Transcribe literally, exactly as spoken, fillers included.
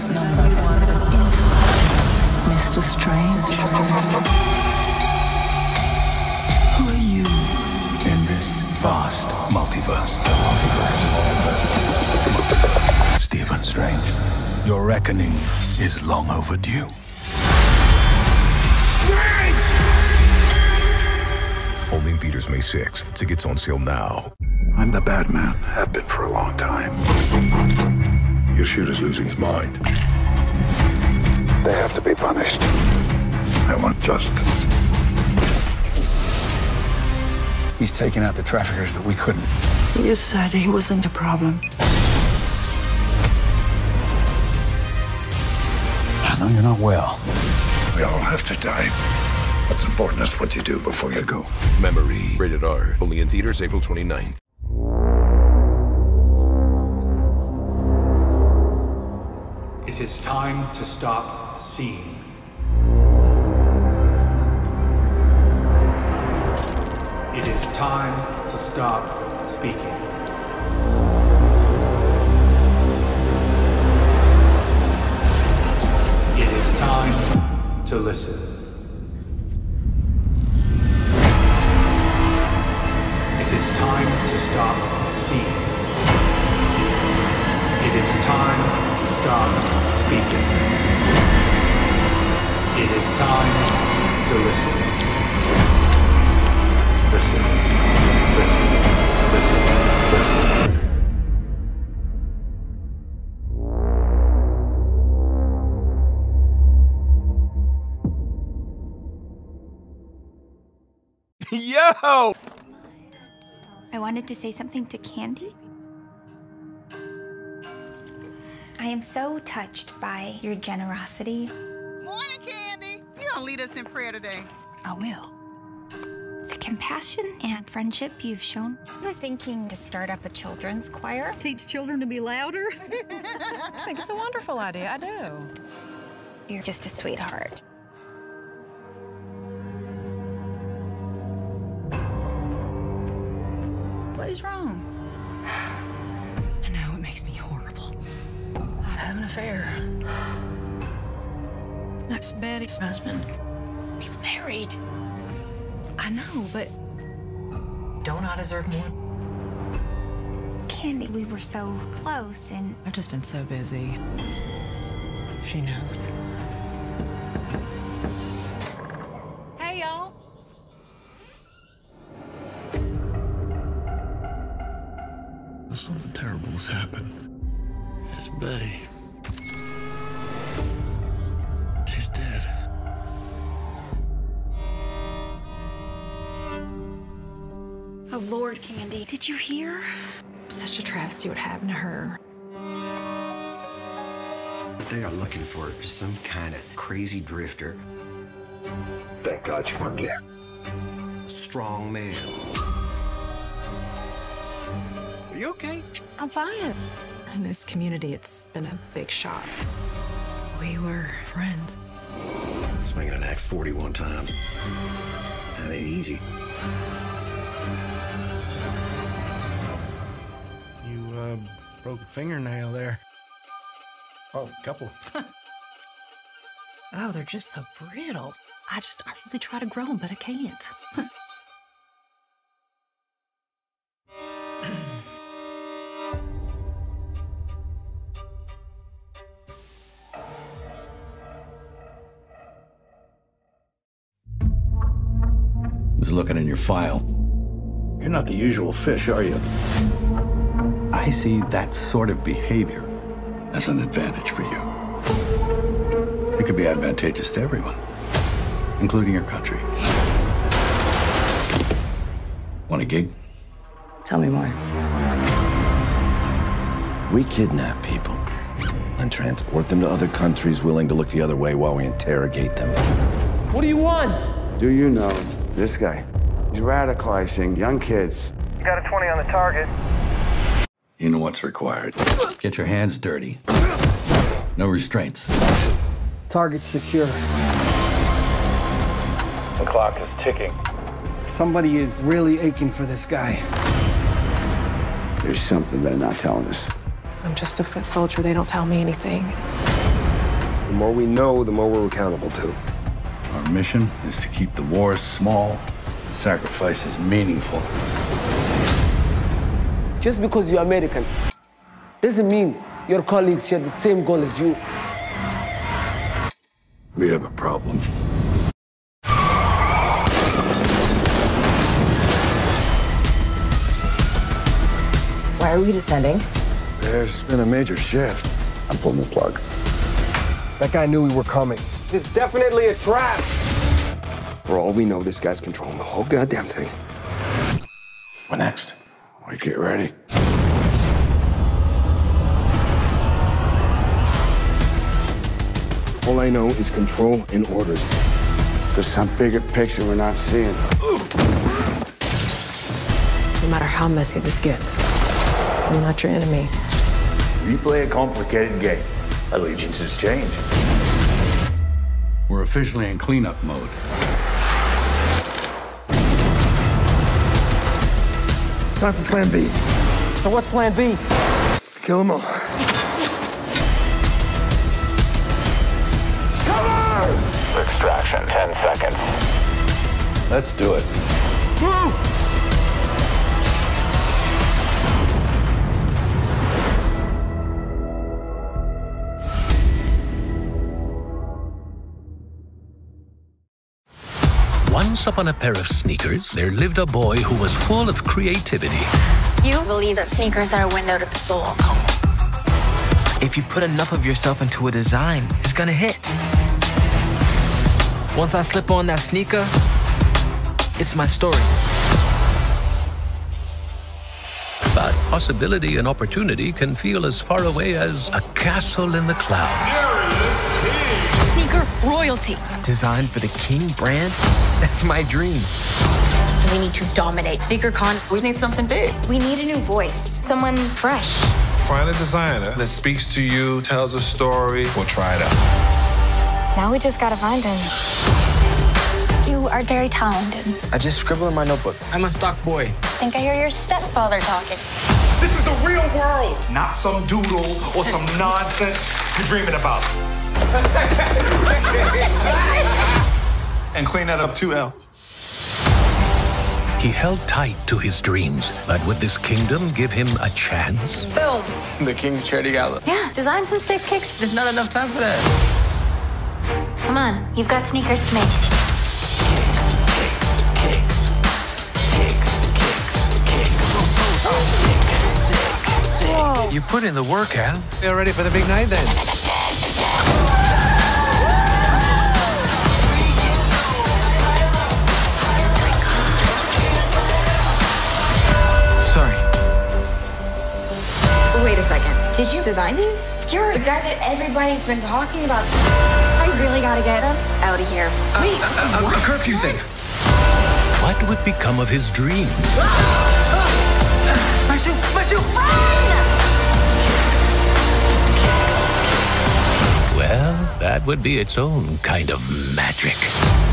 patient number one, Mister Strange. Who are you in this vast multiverse? multiverse? Stephen Strange, your reckoning is long overdue. Strange! Only in theaters May sixth. Tickets on sale now. I'm the bad man. Have been for a long time. Your shooter's losing his mind. They have to be punished. I want justice. He's taking out the traffickers that we couldn't. You said he wasn't a problem. I know you're not well. We all have to die. What's important is what you do before you go. Memory. Rated R. Only in theaters April twenty-ninth. It is time to stop seeing. It is time to stop speaking. It is time to listen. It is time to stop seeing. It is time to stop speaking. It is time to listen. Listen, listen, listen, listen. Yo! I wanted to say something to Candy. I am so touched by your generosity. Morning, Candy. You don't lead us in prayer today. I will. The compassion and friendship you've shown. I was thinking to start up a children's choir. Teach children to be louder. I think it's a wonderful idea. I do. You're just a sweetheart. What is wrong? I know, it makes me horrible. I have an affair. That's Betty's husband. He's married. I know, but don't I deserve more? Candy, we were so close and... I've just been so busy. She knows. Hey, y'all. Something terrible has happened. It's Betty. She's dead. Oh, Lord, Candy. Did you hear? Such a travesty what happened to her. They are looking for some kind of crazy drifter. Thank God you weren't there. Strong man. Are you okay? I'm fine. In this community, it's been a big shock. We were friends. He's making an axe forty-one times. That ain't easy. You uh, broke a fingernail there. Oh, a couple. Oh, they're just so brittle. I just, I really try to grow them, but I can't. Looking in your file. You're not the usual fish, are you? I see that sort of behavior as an advantage for you. It could be advantageous to everyone, including your country. Want a gig? Tell me more. We kidnap people and transport them to other countries willing to look the other way while we interrogate them. What do you want? Do you know? This guy, he's radicalizing young kids. You got a twenty on the target. You know what's required. Get your hands dirty. No restraints. Target secure. The clock is ticking. Somebody is really aching for this guy. There's something they're not telling us. I'm just a foot soldier. They don't tell me anything. The more we know, the more we're accountable to. Our mission is to keep the wars small, the sacrifices meaningful. Just because you're American doesn't mean your colleagues share the same goal as you. We have a problem. Why are we descending? There's been a major shift. I'm pulling the plug. That guy knew we were coming. It's definitely a trap. For all we know, this guy's controlling the whole goddamn thing. What next? We get ready. All I know is control and orders. There's some bigger picture we're not seeing. No matter how messy this gets, I'm not your enemy. You play a complicated game. Allegiances change. We're officially in cleanup mode. It's time for Plan B. So what's Plan B? Kill them all. Cover! Extraction, ten seconds. Let's do it. Move! Once upon a pair of sneakers, there lived a boy who was full of creativity. You believe that sneakers are a window to the soul. If you put enough of yourself into a design, it's gonna hit. Once I slip on that sneaker, it's my story. But possibility and opportunity can feel as far away as a castle in the clouds. Sneaker royalty. Designed for the King brand? That's my dream. We need to dominate SneakerCon. We need something big. We need a new voice. Someone fresh. Find a designer that speaks to you, tells a story. We'll try it out. Now we just gotta find him. You are very talented. I just scribble in my notebook. I'm a stock boy. I think I hear your stepfather talking. This is the real world, not some doodle or some nonsense you're dreaming about. And clean that up too, Al. He held tight to his dreams, but would this kingdom give him a chance? Boom. The King's Charity Gala. Yeah, design some safe kicks. There's not enough time for that. Come on, you've got sneakers to make. You put in the work, Al. You're ready for the big night, then. Sorry. Wait a second. Did you design these? You're the guy that everybody's been talking about. I really gotta get him out of here. Uh, Wait, uh, uh, a curfew thing. What would become of his dreams? My shoe! My shoe! Run! Well, that would be its own kind of magic.